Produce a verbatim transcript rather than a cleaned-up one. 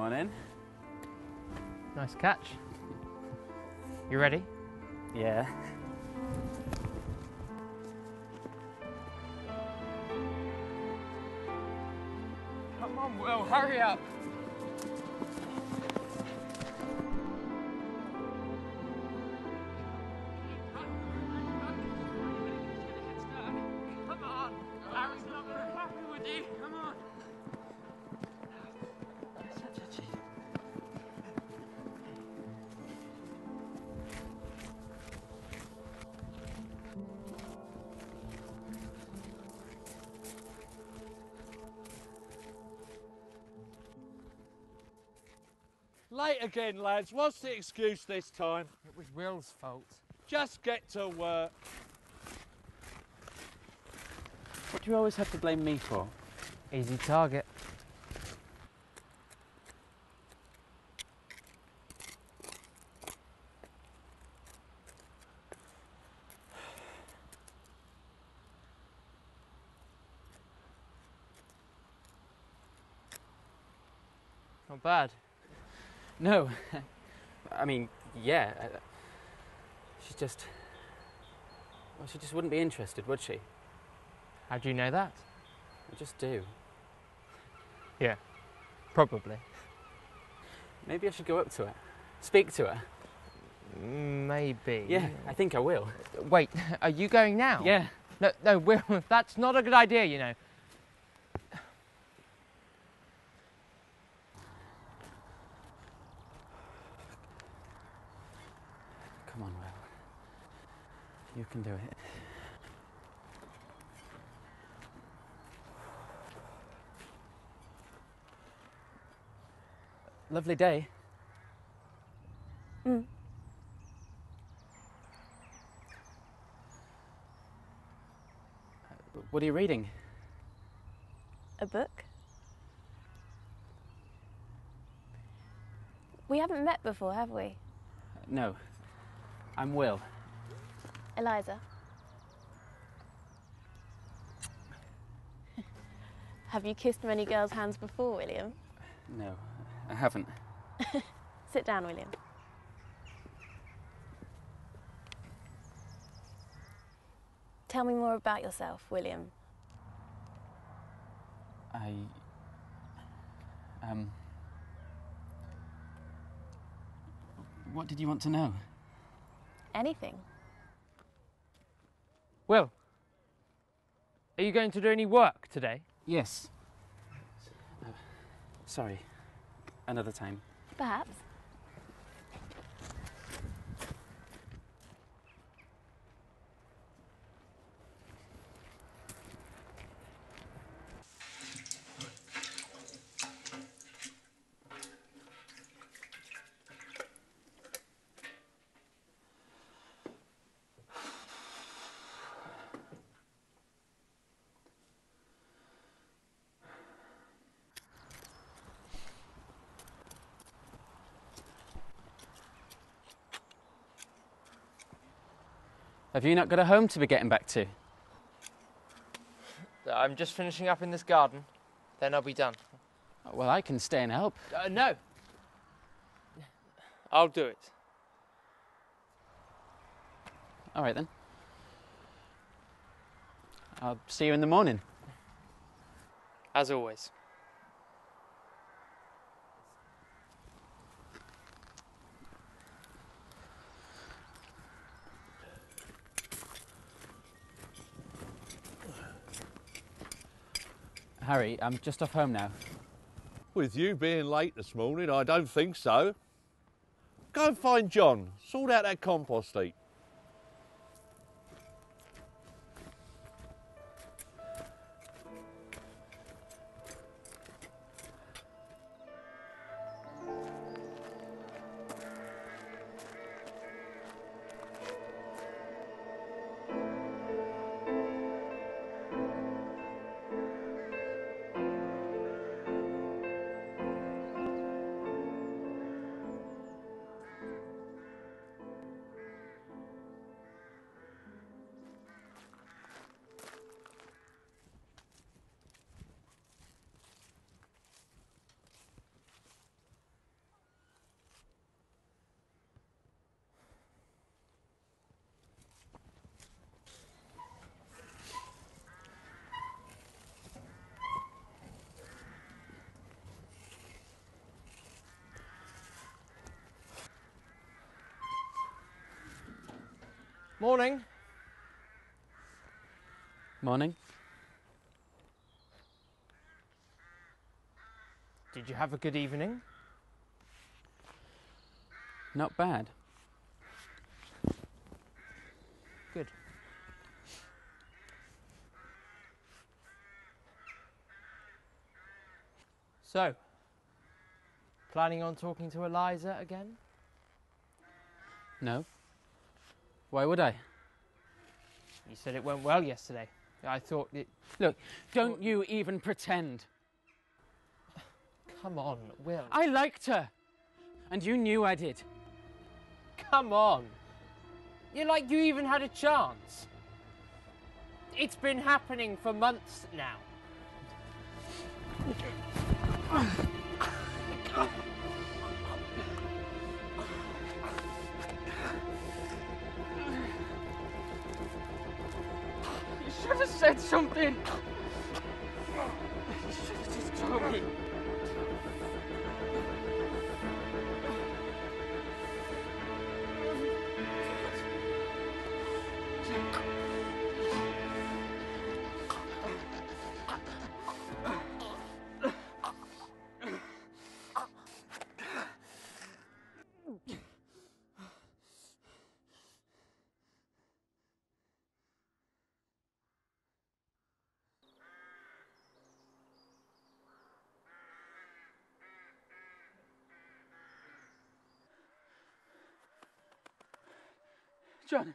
on in. Nice catch. You ready? Yeah. Come on, Will, hurry up. Late again, lads. What's the excuse this time? It was Will's fault. Just get to work. What do you always have to blame me for? Easy target. Not bad. No, I mean, yeah, she just, well, she just wouldn't be interested, would she? How do you know that? I just do. Yeah, probably. Maybe I should go up to her, speak to her. Maybe. Yeah, I think I will. Wait, are you going now? Yeah. No, no, Will, that's not a good idea, you know. Come on, Will. You can do it. Lovely day. Mm. Uh, what are you reading? A book. We haven't met before, have we? Uh, no. I'm Will. Eliza. Have you kissed many girls' hands before, William? No, I haven't. Sit down, William. Tell me more about yourself, William. I... Um... What did you want to know? Anything. Will, are you going to do any work today? Yes. Uh, sorry. Another time. Perhaps. Have you not got a home to be getting back to? I'm just finishing up in this garden, then I'll be done. Well, I can stay and help. Uh, no. I'll do it. All right, then. I'll see you in the morning. As always. Harry, I'm just off home now. With you being late this morning, I don't think so. Go and find John. Sort out that compost heap. Morning. Morning. Did you have a good evening? Not bad. Good. So, planning on talking to Eliza again? No. Why would I? You said it went well yesterday. I thought it... Look, don't you even pretend. Come on, Will. I liked her. And you knew I did. Come on. You're like you even had a chance. It's been happening for months now. You should have said something. You should have just told me. John.